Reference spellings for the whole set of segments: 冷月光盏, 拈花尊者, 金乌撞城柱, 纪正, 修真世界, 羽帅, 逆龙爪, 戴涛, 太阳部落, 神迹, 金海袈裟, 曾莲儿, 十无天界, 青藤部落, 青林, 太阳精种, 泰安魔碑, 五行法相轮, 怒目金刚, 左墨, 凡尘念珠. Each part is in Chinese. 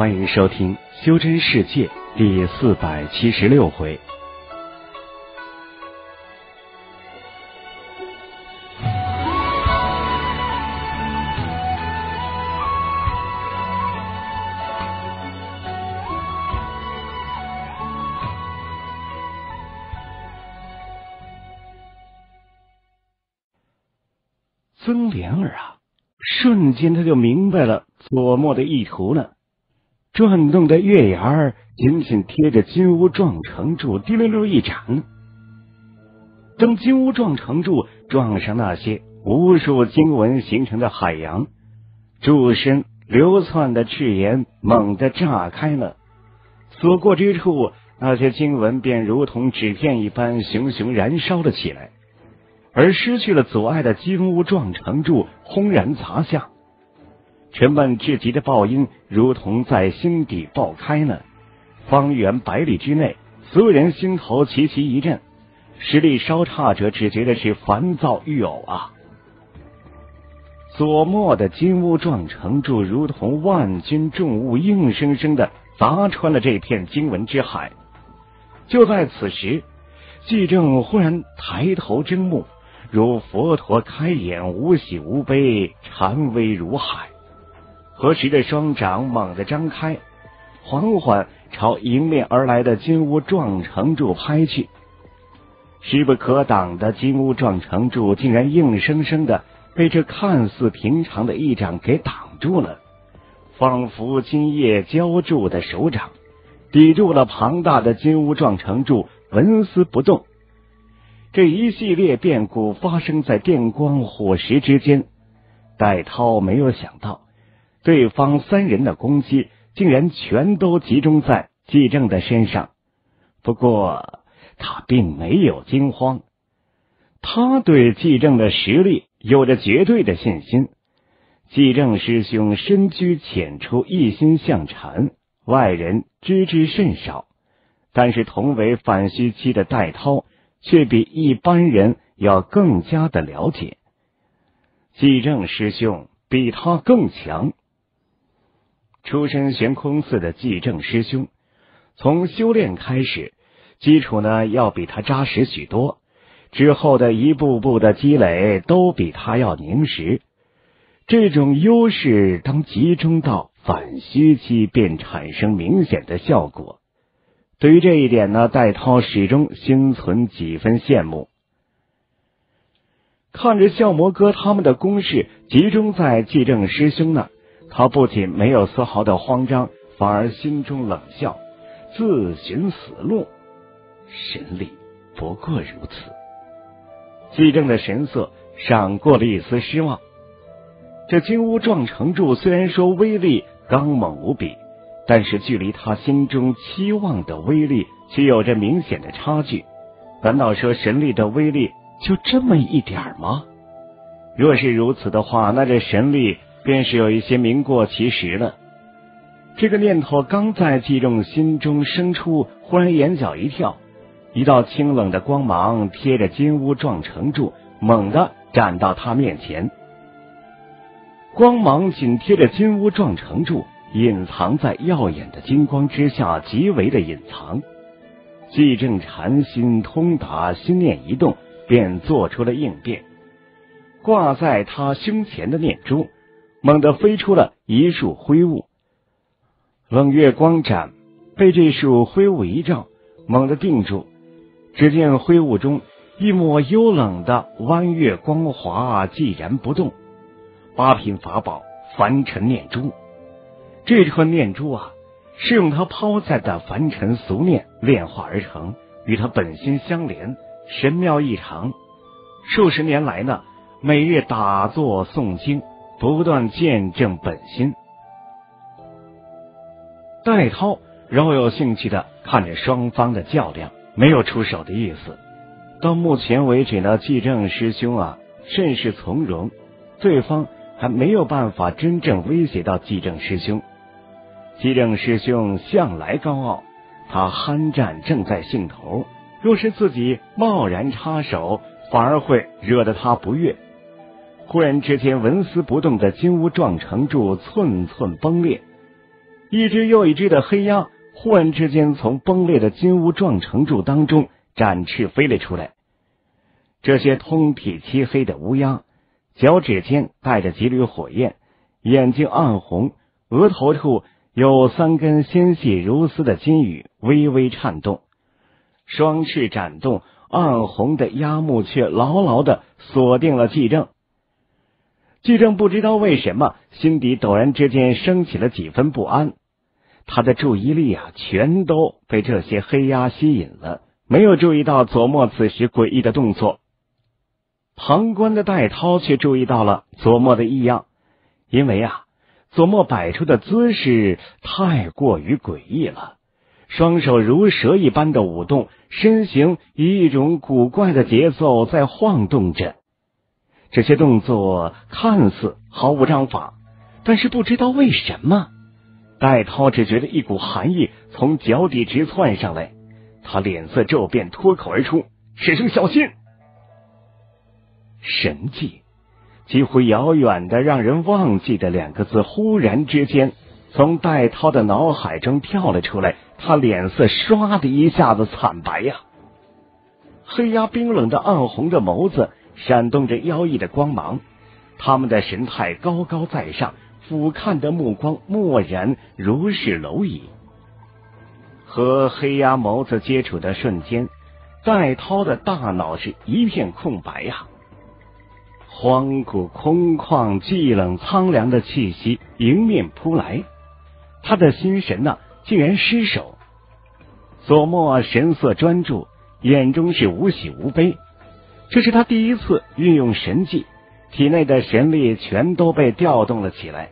欢迎收听《修真世界》第476回。曾莲儿啊，瞬间他就明白了左墨的意图了。转动的月牙儿紧紧贴着金乌撞城柱，滴溜溜一闪。当金乌撞城柱撞上那些无数经文形成的海洋，柱身流窜的赤焰猛地炸开了，所过之处，那些经文便如同纸片一般熊熊燃烧了起来。而失去了阻碍的金乌撞城柱轰然砸下，沉闷至极的爆音如同在心底爆开了。方圆100里之内，所有人心头齐齐一震，实力稍差者只觉得是烦躁欲呕啊！左墨的金乌撞城柱如同万钧重物，硬生生的砸穿了这片经文之海。就在此时，纪正忽然抬头睁目，如佛陀开眼，无喜无悲，禅微如海。合十的双掌猛地张开，缓缓朝迎面而来的金乌撞城柱拍去。势不可挡的金乌撞城柱竟然硬生生的被这看似平常的一掌给挡住了，仿佛金叶浇筑的手掌抵住了庞大的金乌撞城柱，纹丝不动。这一系列变故发生在电光火石之间，戴涛没有想到，对方3人的攻击竟然全都集中在纪正的身上。不过他并没有惊慌，他对纪正的实力有着绝对的信心。纪正师兄深居浅出，一心向禅，外人知之甚少，但是同为反虚期的戴涛却比一般人要更加的了解，纪正师兄比他更强。出身悬空寺的纪正师兄，从修炼开始，基础呢要比他扎实许多，之后的一步步的积累都比他要凝实。这种优势当集中到反虚期，便产生明显的效果。对于这一点呢，戴涛始终心存几分羡慕。看着笑魔哥他们的攻势集中在纪正师兄呢，他不仅没有丝毫的慌张，反而心中冷笑，自寻死路。神力不过如此。纪正的神色闪过了一丝失望。这金乌撞城柱虽然说威力刚猛无比，但是距离他心中期望的威力却有着明显的差距。难道说神力的威力就这么一点吗？若是如此的话，那这神力便是有一些名过其实了。这个念头刚在纪正心中生出，忽然眼角一跳，一道清冷的光芒贴着金乌撞城柱猛地展到他面前。光芒紧贴着金乌撞城柱，隐藏在耀眼的金光之下，极为的隐藏。纪正禅心通达，心念一动便做出了应变，挂在他胸前的念珠猛地飞出了一束灰雾。冷月光盏被这束灰雾一照，猛地定住。只见灰雾中一抹幽冷的弯月光华寂然不动。8品法宝凡尘念珠，这串念珠啊，是用他抛在的凡尘俗念炼化而成，与他本心相连，神妙异常。数10年来呢，每日打坐诵经，不断见证本心。戴涛饶有兴趣的看着双方的较量，没有出手的意思。到目前为止呢，纪正师兄啊甚是从容，对方还没有办法真正威胁到纪正师兄。纪正师兄向来高傲，他酣战正在兴头，若是自己贸然插手，反而会惹得他不悦。忽然之间，纹丝不动的金乌撞城柱寸寸崩裂，一只又一只的黑鸦忽然之间从崩裂的金屋状城柱当中展翅飞了出来。这些通体漆黑的乌鸦，脚趾间带着几缕火焰，眼睛暗红，额头处有三根纤细如丝的金羽微微颤动，双翅展动，暗红的鸦目却牢牢地锁定了季正。季正不知道为什么心底陡然之间升起了几分不安，他的注意力全都被这些黑鸦吸引了，没有注意到左墨此时诡异的动作。旁观的戴涛却注意到了左墨的异样，因为左墨摆出的姿势太过于诡异了，双手如蛇一般的舞动，身形以一种古怪的节奏在晃动着。这些动作看似毫无章法，但是不知道为什么，戴涛只觉得一股寒意从脚底直窜上来，他脸色骤变，脱口而出：“师兄小心！”神迹，几乎遥远的让人忘记的两个字，忽然之间从戴涛的脑海中跳了出来，他脸色唰的一下子惨白呀。黑鸦冰冷的暗红的眸子闪动着妖异的光芒，他们的神态高高在上，俯瞰的目光漠然如是蝼蚁。和黑鸦眸子接触的瞬间，戴涛的大脑是一片空白呀。荒古空旷寂冷苍凉的气息迎面扑来，他的心神竟然失守。左墨神色专注，眼中是无喜无悲，这是他第一次运用神技，体内的神力全都被调动了起来。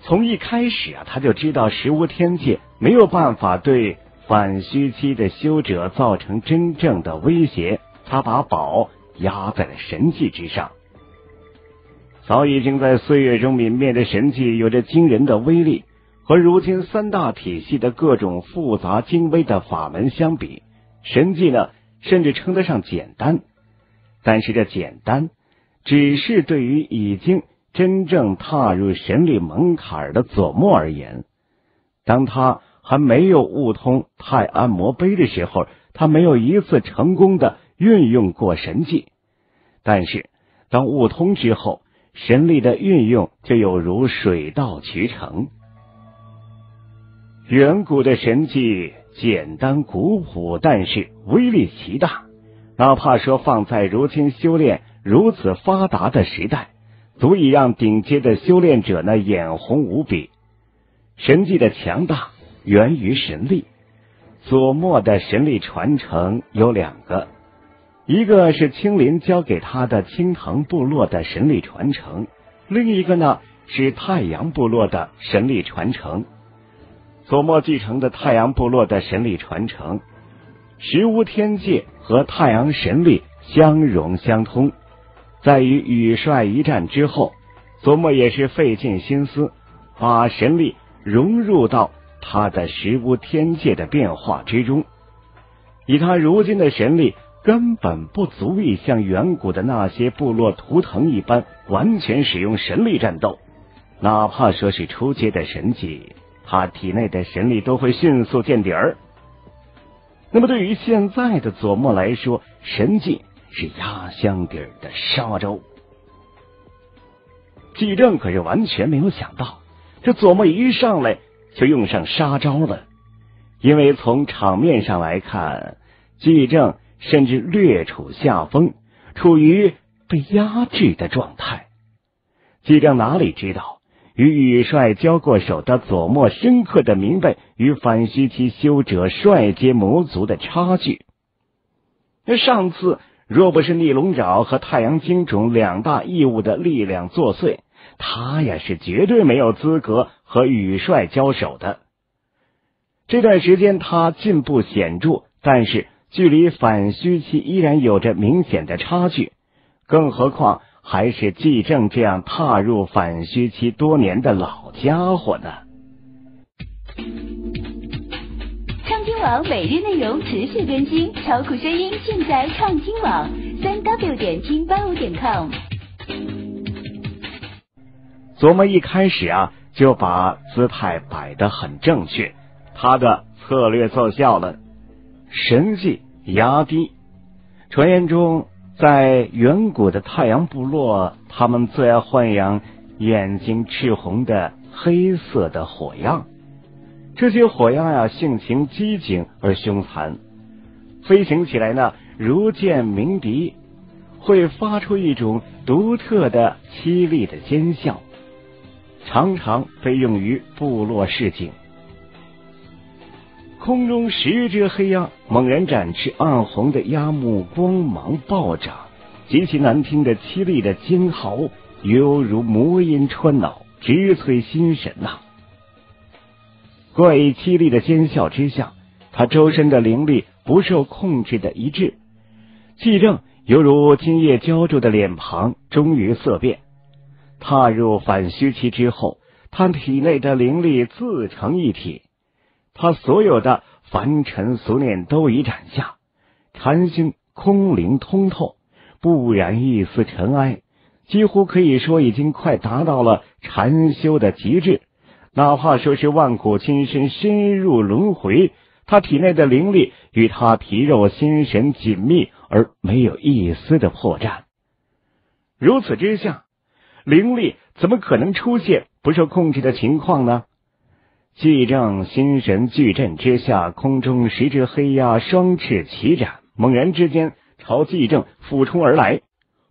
从一开始他就知道十无天界没有办法对反虚期的修者造成真正的威胁，他把宝压在了神技之上。早已经在岁月中泯灭的神技有着惊人的威力，和如今三大体系的各种复杂精微的法门相比，神技甚至称得上简单。但是这简单只是对于已经真正踏入神力门槛的左墨而言，当他还没有悟通泰安魔碑的时候，他没有一次成功的运用过神技。但是当悟通之后，神力的运用就有如水到渠成。远古的神技简单古朴，但是威力极大，哪怕说放在如今修炼如此发达的时代，足以让顶尖的修炼者眼红无比。神技的强大源于神力，左墨的神力传承有两个，一个是青林交给他的青藤部落的神力传承，另一个是太阳部落的神力传承。左墨继承的太阳部落的神力传承，十无天界和太阳神力相融相通。在与羽帅一战之后，左墨也是费尽心思把神力融入到他的十无天界的变化之中。以他如今的神力根本不足以像远古的那些部落图腾一般完全使用神力战斗，哪怕说是初阶的神技，他体内的神力都会迅速见底儿。那么对于现在的左墨来说，神技是压箱底儿的沙洲。季正可是完全没有想到，这左墨一上来就用上杀招了，因为从场面上来看，季正甚至略处下风，处于被压制的状态。季正哪里知道，与羽帅交过手的左墨深刻的明白与反虚期修者率阶魔族的差距。上次若不是逆龙爪和太阳精种两大异物的力量作祟，他是绝对没有资格和羽帅交手的。这段时间他进步显著，但是距离反虚期依然有着明显的差距，更何况还是季正这样踏入反虚期多年的老家伙呢。畅听网每日内容持续更新，超酷声音尽在畅听网3w.听85.com。左墨一开始就把姿态摆得很正确，他的策略奏效了。神迹崖低，传言中在远古的太阳部落，他们最爱豢养眼睛赤红的黑色的火样。这些火样呀，性情机警而凶残，飞行起来呢，如箭鸣笛，会发出一种独特的凄厉的尖笑，常常被用于部落示警。空中10只黑鸦猛然展翅，暗红的鸦目光芒暴涨，极其难听的凄厉的惊嚎，犹如魔音穿脑，直摧心神呐！怪异凄厉的尖笑之下，他周身的灵力不受控制的一致，气症犹如金叶浇筑的脸庞终于色变。踏入反虚期之后，他体内的灵力自成一体，他所有的凡尘俗念都已斩下，禅心空灵通透，不染一丝尘埃，几乎可以说已经快达到了禅修的极致。哪怕说是万古亲身深入轮回，他体内的灵力与他皮肉心神紧密而没有一丝的破绽。如此之下，灵力怎么可能出现不受控制的情况呢？气正心神巨震之下，空中10只黑鸦双翅齐展，猛然之间朝气正俯冲而来。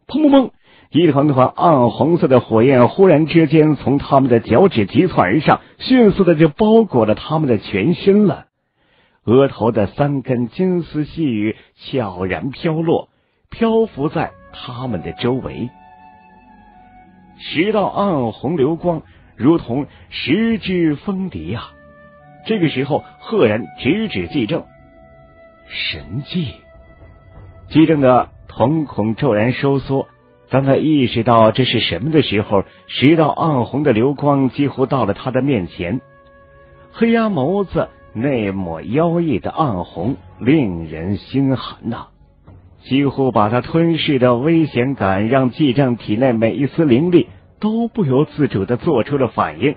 砰砰砰，一团团暗红色的火焰忽然之间从他们的脚趾急窜而上，迅速的就包裹了他们的全身了。额头的3根金丝细羽悄然飘落，漂浮在他们的周围。10道暗红流光如同10只风笛啊！这个时候赫然直指纪正。神迹！纪正的瞳孔骤然收缩，当他意识到这是什么的时候，10道暗红的流光几乎到了他的面前。黑鸦眸子那抹妖异的暗红令人心寒呐，几乎把他吞噬的危险感让纪正体内每一丝灵力都不由自主地做出了反应。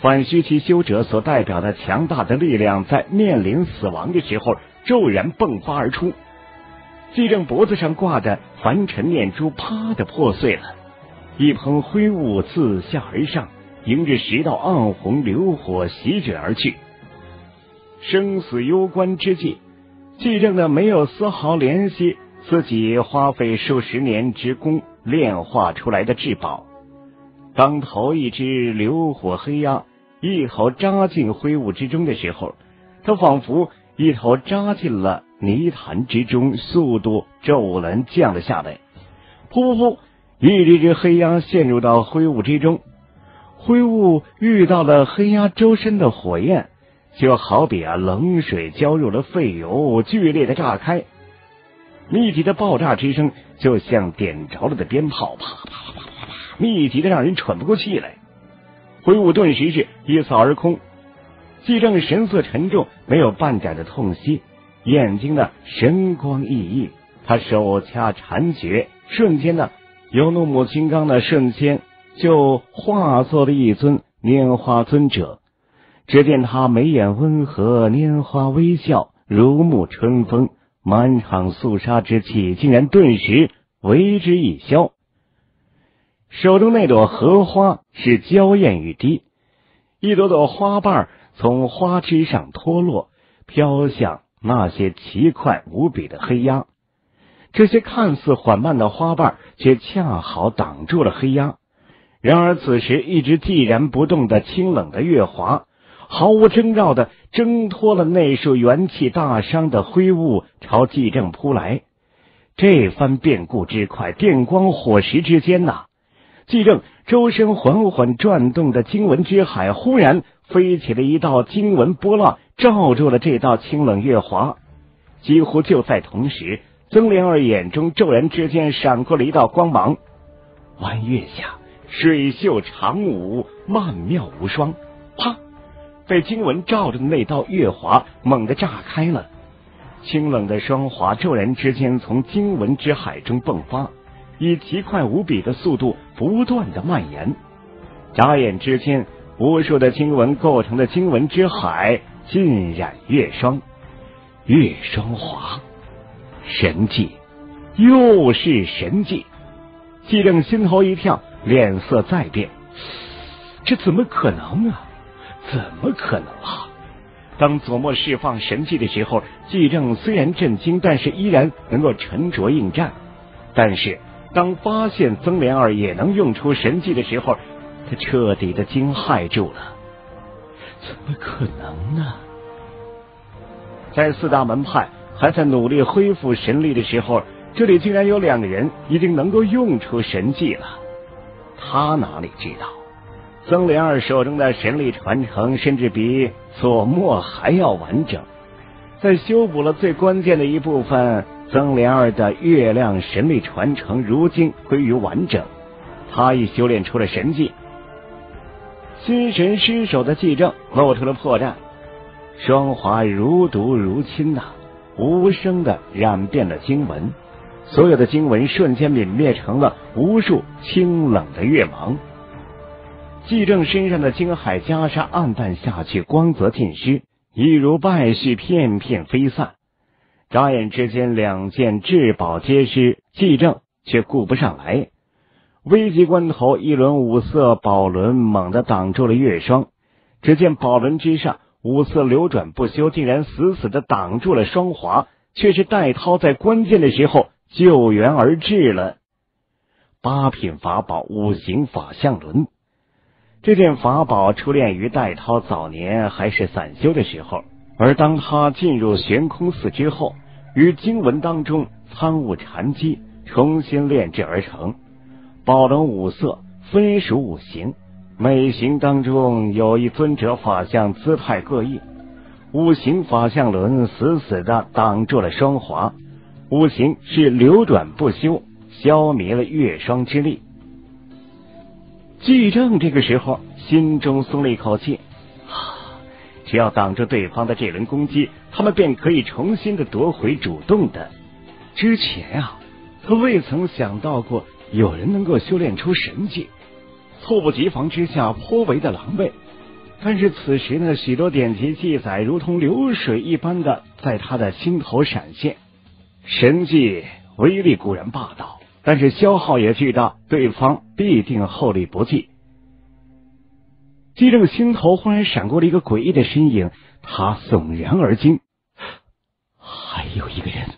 反虚期修者所代表的强大的力量在面临死亡的时候骤然迸发而出。纪正脖子上挂的凡尘念珠啪的破碎了，一蓬灰雾自下而上，迎着10道暗红流火席卷而去。生死攸关之际，纪正的没有丝毫怜惜自己花费数十年之功炼化出来的至宝。当头一只流火黑鸦一头扎进灰雾之中的时候，他仿佛一头扎进了泥潭之中，速度骤然降了下来。噗噗噗，一只只黑鸦陷入到灰雾之中。灰雾遇到了黑鸦周身的火焰，就好比冷水浇入了沸油，剧烈的炸开，密集的爆炸之声就像点着了的鞭炮，啪啪啪啪啪，密集的让人喘不过气来。灰雾顿时是一扫而空。纪正神色沉重，没有半点的痛惜，眼睛呢神光熠熠，他手掐禅诀，瞬间呢由怒目金刚的瞬间就化作了一尊拈花尊者。只见他眉眼温和，拈花微笑，如沐春风，满场肃杀之气竟然顿时为之一消。手中那朵荷花是娇艳欲滴，一朵朵花瓣从花枝上脱落，飘向那些奇快无比的黑鸦。这些看似缓慢的花瓣却恰好挡住了黑鸦。然而此时一直寂然不动的清冷的月华毫无征兆的挣脱了那束元气大伤的灰雾，朝纪正扑来。这番变故之快，电光火石之间呐，纪正周身缓缓转动的经文之海忽然飞起了一道经文波浪，罩住了这道清冷月华。几乎就在同时，曾莲儿眼中骤然之间闪过了一道光芒。弯月下水袖长舞，曼妙无双。啪！被经文照着的那道月华猛地炸开了，清冷的霜华骤然之间从经文之海中迸发，以极快无比的速度不断的蔓延。眨眼之间，无数的经文构成的经文之海浸染月霜，月霜华，神迹，又是神迹。纪正心头一跳，脸色再变，这怎么可能啊？怎么可能啊？当左墨释放神迹的时候，纪正虽然震惊，但是依然能够沉着应战。但是当发现曾莲儿也能用出神迹的时候，他彻底的惊骇住了。怎么可能呢？在四大门派还在努力恢复神力的时候，这里竟然有两个人已经能够用出神迹了。他哪里知道，曾莲儿手中的神力传承甚至比左墨还要完整。在修补了最关键的一部分，曾莲儿的月亮神力传承如今归于完整，他已修炼出了神迹。心神失守的纪正露出了破绽，霜华如毒如侵呐、无声的染遍了经文，所有的经文瞬间泯灭成了无数清冷的月芒。纪正身上的金海袈裟暗淡下去，光泽尽失，一如败絮片片飞散。眨眼之间，两件至宝皆失，纪正却顾不上来。危急关头，一轮五色宝轮猛地挡住了月霜。只见宝轮之上，五色流转不休，竟然死死的挡住了霜华，却是戴涛在关键的时候救援而至了。八品法宝五行法相轮，这件法宝出炼于戴涛早年还是散修的时候，而当他进入悬空寺之后，于经文当中参悟禅机，重新炼制而成。宝轮五色分属五行，每行当中有一尊者法相，姿态各异。五行法相轮死死的挡住了霜华，五行是流转不休，消灭了月霜之力。纪正这个时候心中松了一口气，只要挡住对方的这轮攻击，他们便可以重新的夺回主动的。之前啊，他未曾想到过有人能够修炼出神迹，猝不及防之下颇为的狼狈。但是此时呢，许多典籍记载如同流水一般的在他的心头闪现。神迹威力固然霸道，但是消耗也巨大，对方必定后力不济。纪正心头忽然闪过了一个诡异的身影，他悚然而惊，还有一个人，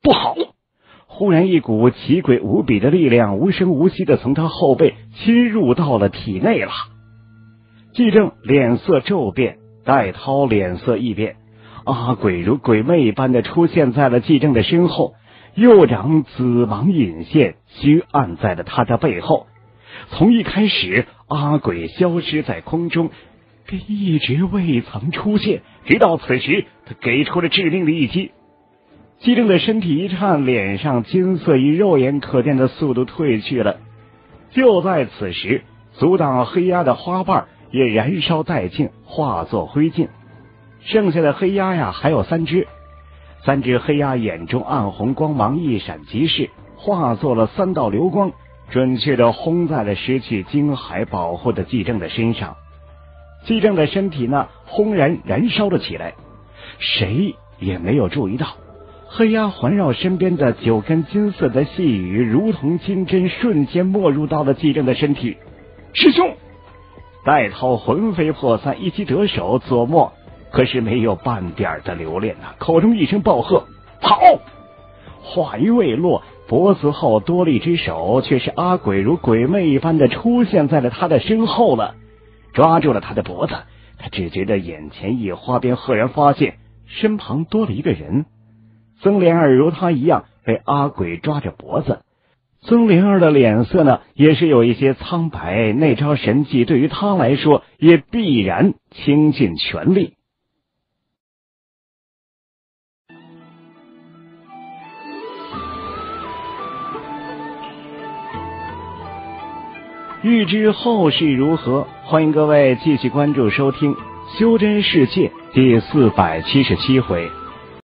不好！忽然一股奇诡无比的力量无声无息的从他后背侵入到了体内了。纪正脸色骤变，戴涛脸色异变，鬼如鬼魅一般的出现在了纪正的身后，右掌紫芒引线虚按在了他的背后。从一开始，鬼消失在空中，便一直未曾出现，直到此时他给出了致命的一击。纪正的身体一颤，脸上金色以肉眼可见的速度褪去了。就在此时，阻挡黑鸦的花瓣也燃烧殆尽，化作灰烬。剩下的黑鸦呀，还有三只。三只黑鸦眼中暗红光芒一闪即逝，化作了三道流光，准确的轰在了失去金海保护的纪正的身上。纪正的身体呢，轰然燃烧了起来。谁也没有注意到，黑鸦环绕身边的九根金色的细羽如同金针，瞬间没入到了纪正的身体。师兄！戴涛魂飞魄散，一击得手。左墨可是没有半点的留恋啊，口中一声暴喝，跑！话音未落，脖子后多了一只手，却是鬼如鬼魅一般的出现在了他的身后了，抓住了他的脖子。他只觉得眼前一花，便赫然发现身旁多了一个人。曾莲儿如他一样被鬼抓着脖子，曾莲儿的脸色呢也是有一些苍白，那招神技对于他来说也必然倾尽全力。欲知后事如何，欢迎各位继续关注收听《修真世界》第477回。